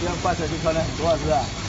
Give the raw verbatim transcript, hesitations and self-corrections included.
这样挂起来就漂亮很多啊，是吧？